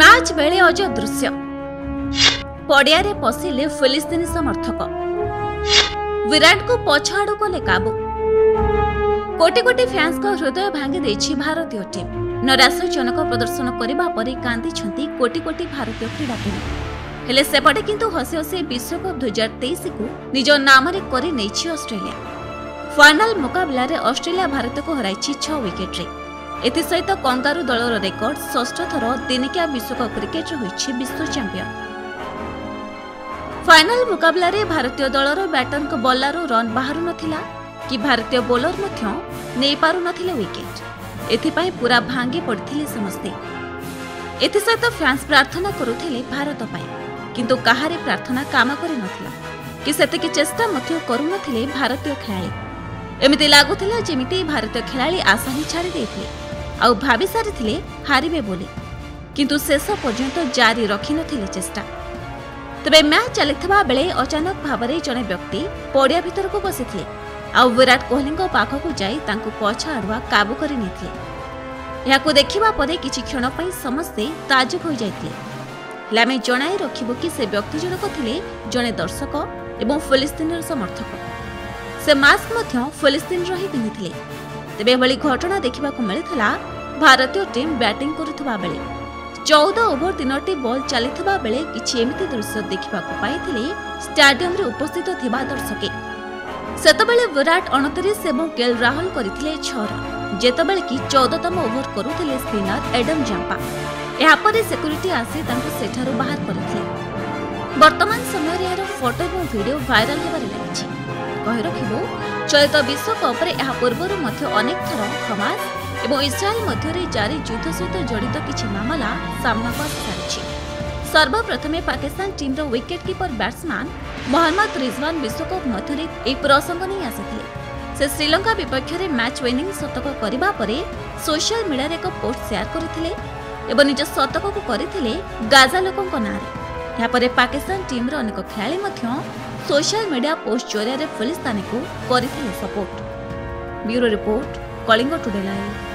Match ବେଳେ ଅଜ ଦୃଶ୍ୟ ପଡ଼ିଆରେ ପଶିଲେ ଫିଲିସ୍ତିନି ସମର୍ଥକ। ବିରାଟଙ୍କୁ ପଛ ଆଡ଼ୁ କଲେ କାବୁ। କୋଟି କୋଟି ଫ୍ୟାନ୍ସଙ୍କ ହୃଦୟ ଭାଙ୍ଗି ଦେଇଛି ଭାରତୀୟ ଟିମ୍। ନୈରାଶ୍ୟଜନକ ପ୍ରଦର୍ଶନ କରିବା ପରେ କାନ୍ଦିଛନ୍ତି କୋଟି କୋଟି ଭାରତୀୟ କ୍ରୀଡ଼ାପ୍ରେମୀ। ହେଲେ ସେପଟେ କିନ୍ତୁ ହସି ହସି ବିଶ୍ୱକପ୍ 2023କୁ ନିଜ ନାମରେ କରି ନେଇଛି ଅଷ୍ଟ୍ରେଲିଆ। ଫାଇନାଲ ମୁକାବିଲାରେ ଅଷ୍ଟ୍ରେଲିଆ ଭାରତକୁ ହରାଇଛି 6 ଉଇକେଟରେ। एसहित कंगारू दलर रेकर्ड षष्ठ थर दिनिकिया विश्वकप क्रिकेट होइछि विश्व चैंपियन। फाइनाल मुकाबला रे भारतीय दलर बैटर बल्लारू रन बाहर नथिला कि भारतीय बोलर मध्य नै पारु नथिले विकेट। एथिपाई पूरा भांगी पड़थिले समस्ते। एसहित फ्रांस प्रार्थना करुथिले भारत पाई किंतु कहारे प्रार्थना काम करि नथिला कि सेतेकी चेष्टा मध्य करू नथिले भारतीय खेलाड़ी। एमिति लागुथिला जेमिति भारतीय खेलाड़ी आशा ही छाड़ी देथिले आउ भाबी सारिथिले हारिबे बोली, किंतु शेष पर्यंत जारी रखि नथिले चेष्टा। तबे मैच चलिथबा बेले अचानक भाबरे जने व्यक्ति पड़िया भितर को बसिथिले आउ विराट कोहली को पाखकु जाई तांको पछ आड़वा काबू करि नेथिले। याकु देखिबा परे किछि क्षण पई समस्ते ताजुब होई जाइथिले। लामे जणाई रखिबो कि से व्यक्ति जनक थिले जने दर्शक एवं फिलिस्तीनर समर्थक। से मास्क मध्य फिलिस्तीन रही पिंधिथिले। तेबे एभली घटना देखा मिलता। भारतीय टीम बैटिंग करुवा बेले 14 ओभर 3टी बॉल चलता बेले किछि एमिति दृश्य देखा पाई स्टाडियम रे उपस्थित थिबा दर्शके। सेतबेले विराट 29 एवं केएल राहुल करथिले 6 रन, जेतबेले कि 14तम ओभर करुथिले स्पिनर एडम जाम्पा। यापरे सिक्यूरीटी आसी तांको सेठारु बाहर करथिले। वर्तमान समय रे यार फोटो एवं वीडियो वायरल होबारे लागिछि। कहि रखिबो चलित विश्वकप रे ଏହା ପୂର୍ବରୁ ମଧ୍ୟ ଅନେକ ଥର ହମାସ ଏବଂ ଇସ୍ରାଏଲ ମଧ୍ୟରେ ଜାରି ଯୁଦ୍ଧ ସହିତ ଜଡ଼ିତ କିଛି ମାମଲା ସାମ୍ନାକୁ ଆସିସାରିଛି। ସର୍ବପ୍ରଥମେ ପାକିସ୍ତାନ ଟିମ୍ର wicket keeper batsman Mohammad Rizwan ବିଶ୍ୱକପ ମଧ୍ୟରେ ଏହି ପ୍ରସଙ୍ଗ ନେଇ ଆସିଥିଲେ। ସେ ଶ୍ରୀଲଙ୍କା ବିପକ୍ଷରେ ମ୍ୟାଚ୍ ୱିନିଂ ଶତକ କରିବା ପରେ ସୋସିଆଲ ମିଡିଆରେ ଏକ ପୋଷ୍ଟ ସେୟାର କରିଥିଲେ ଏବଂ ନିଜ ଶତକକୁ କରିଥିଲେ ଗାଜା ଲୋକଙ୍କ ନାଁରେ। ଏହାପରେ ପାକିସ୍ତାନ ଟିମ୍ର ଅନେକ ଖେଳାଳି ମଧ୍ୟ सोशल मीडिया पोस्ट जरिया फिलिस्तानी को support. Bureau report, Kalinga today live.